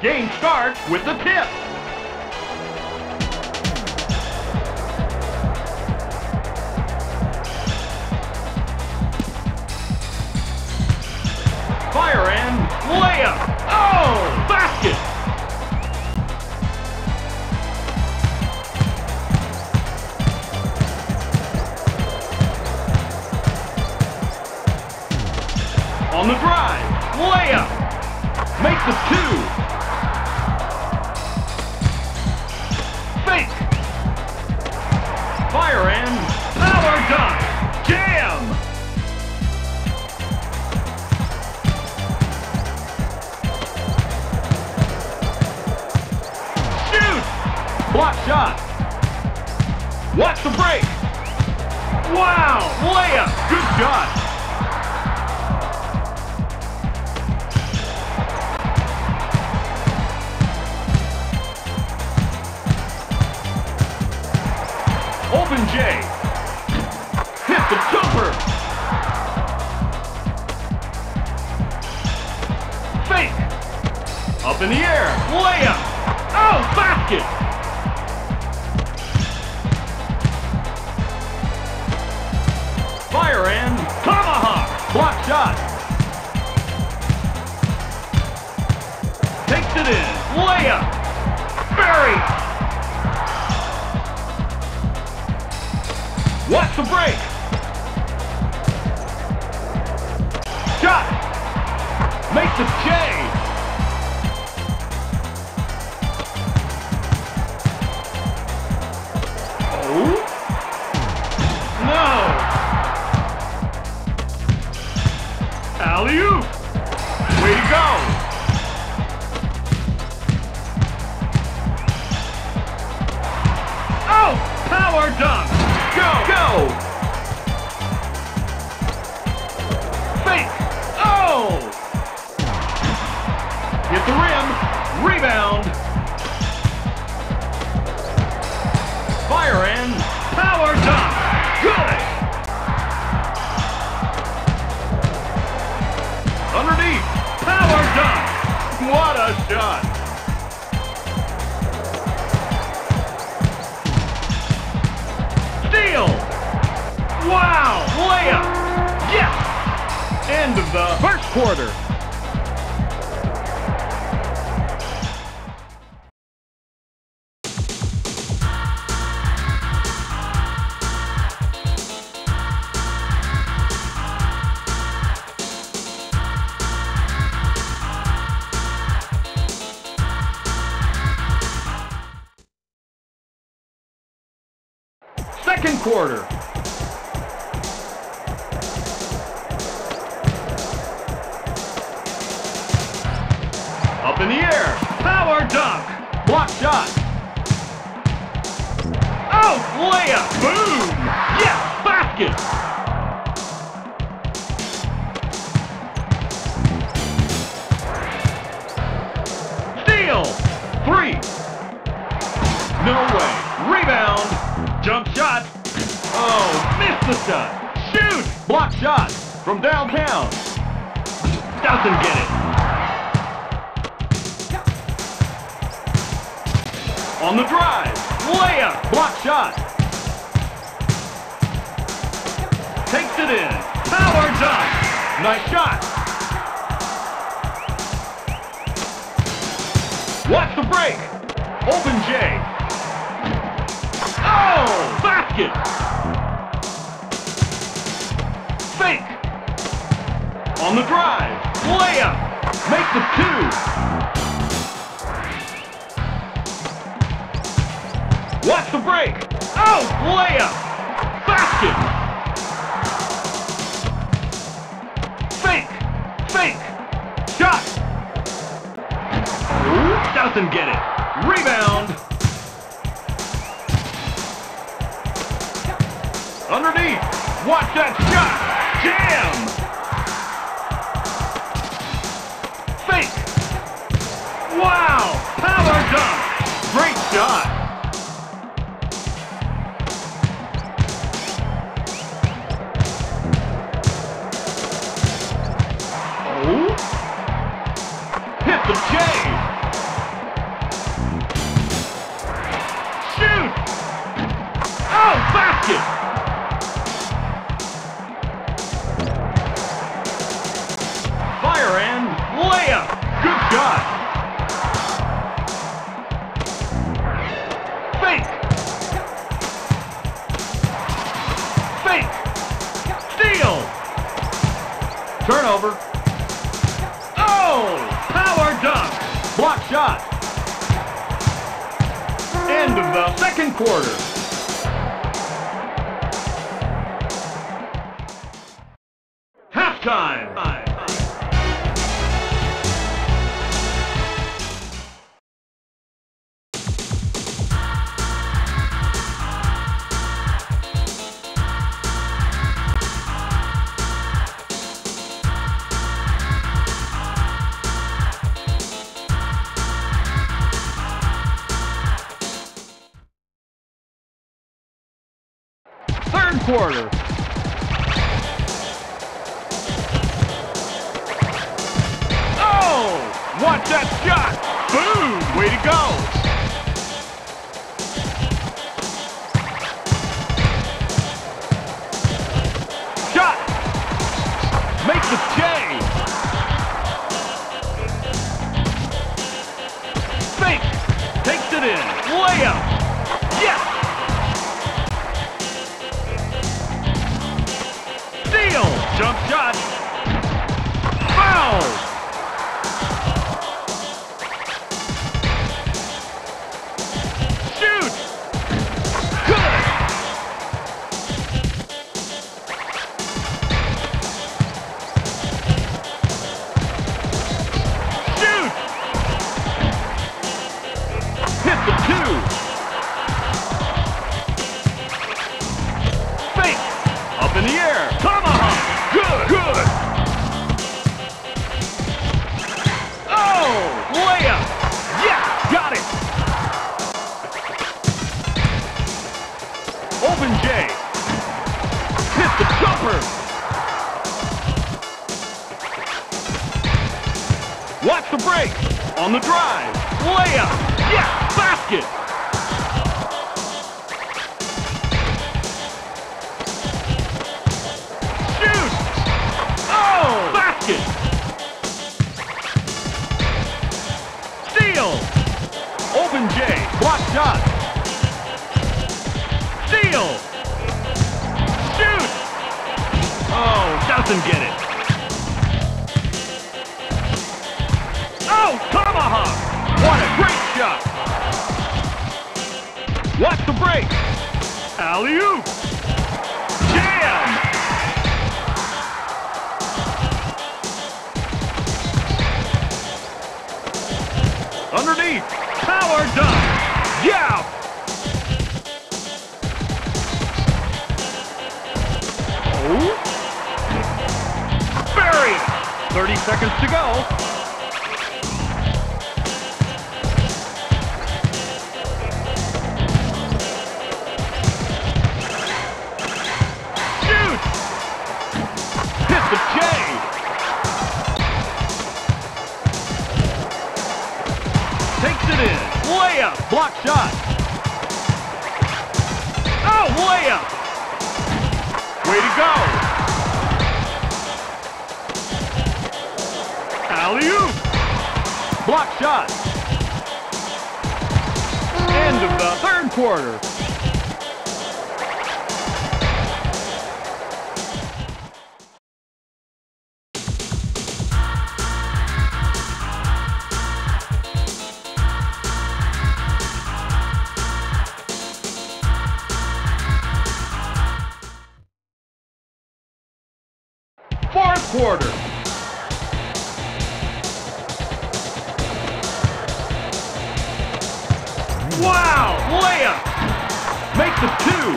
Game starts with the tip. Fire and layup. Oh, basket. On the drive, layup, make the two. Fake, fire in, power dunk, jam. Shoot, block shot, watch the break. Wow, layup, good shot. Open J, hit the jumper, fake, up in the air, layup, oh, basket, fire in, tomahawk, block shot, takes it in, layup, bury. Watch the break! Shot! Make the J! Oh? No! Alley-oop! Way to go! Oh! Power dunk! Go! Go! Fake! Oh! Hit the rim! Rebound! Fire in! Power dunk! Good! Underneath! Power dunk! What a shot! Wow! Layup! Yes! End of the first quarter. Second quarter. Up in the air, power dunk, block shot. Oh, layup, boom, yes, basket. Steal, three, no way, rebound, jump shot, oh, missed the shot, shoot, block shot, from downtown, doesn't get it. On the drive, layup, block shot. Takes it in, power dunk, nice shot. Watch the break, open J. Oh, basket. Fake, on the drive, layup, make the two. Watch the break! Oh! Layup! Basket! Fake! Fake! Shot! Doesn't get it! Rebound! Underneath! Watch that shot! Jam! Fake! Wow! Power dunk! Great shot! Hit the J! layup. Good shot. Fake. Fake. Steal. Turnover. Oh, power dunk. Block shot. End of the second quarter. Time. Third quarter. Watch that shot! Boom! Way to go! Shot! Make the J! Fake! Takes it in! Layup! Yes! Steal! Jump shot! Foul! Watch the break. On the drive. Layup. Yes! Basket! Shoot! Oh! Basket! Steal! Open J. Block shot. Steal! Shoot! Oh, doesn't get it. Tomahawk! What a great shot! Watch the break! Alley-oop! Jam! Underneath! Power dunk! Yeah! Oh! Buried! 30 seconds to go! Layup, block shot. Oh, layup. Way to go. Alley-oop. Block shot. End of the third quarter. Quarter. Wow! Layup! Make the two!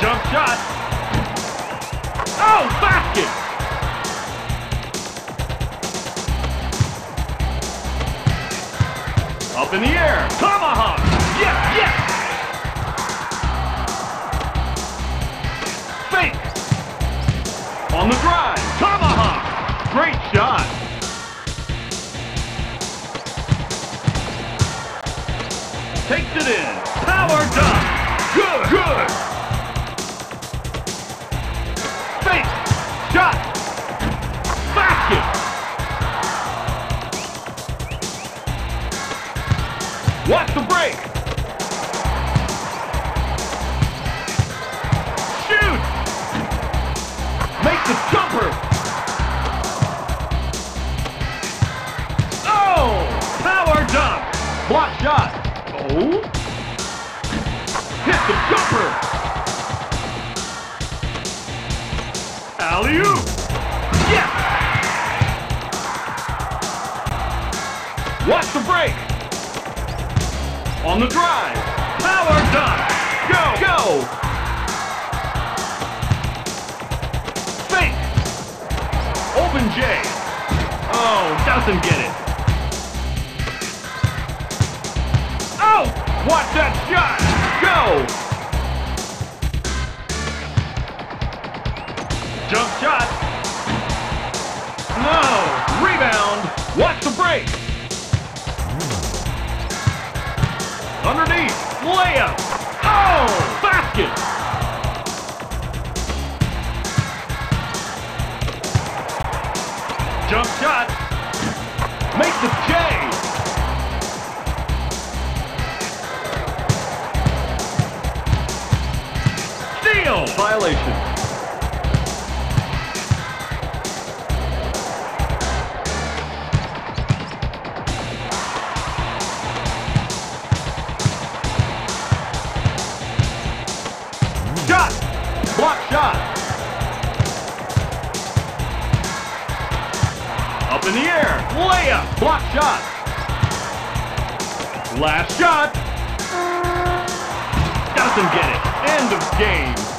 Jump shot! Oh! Basket! Up in the air! Tomahawk! Yes! Yes! On the drive, tomahawk! Great shot! Takes it in, power dunk! Good! Good! the jumper. Oh, power dunk. Block shot. Oh. Hit the jumper. Alley-oop. Yes. Watch the break. On the drive. Power dunk. Go. Go. Open J. Oh, doesn't get it. Oh, watch that shot. Go. Jump shot. No. Rebound. Watch the break. Underneath. Layup. Oh, basket. Jump shot. Make the J. Steal. Violation. Shot. Block shot. Up in the air, layup, block shot. Last shot. Doesn't get it. End of game.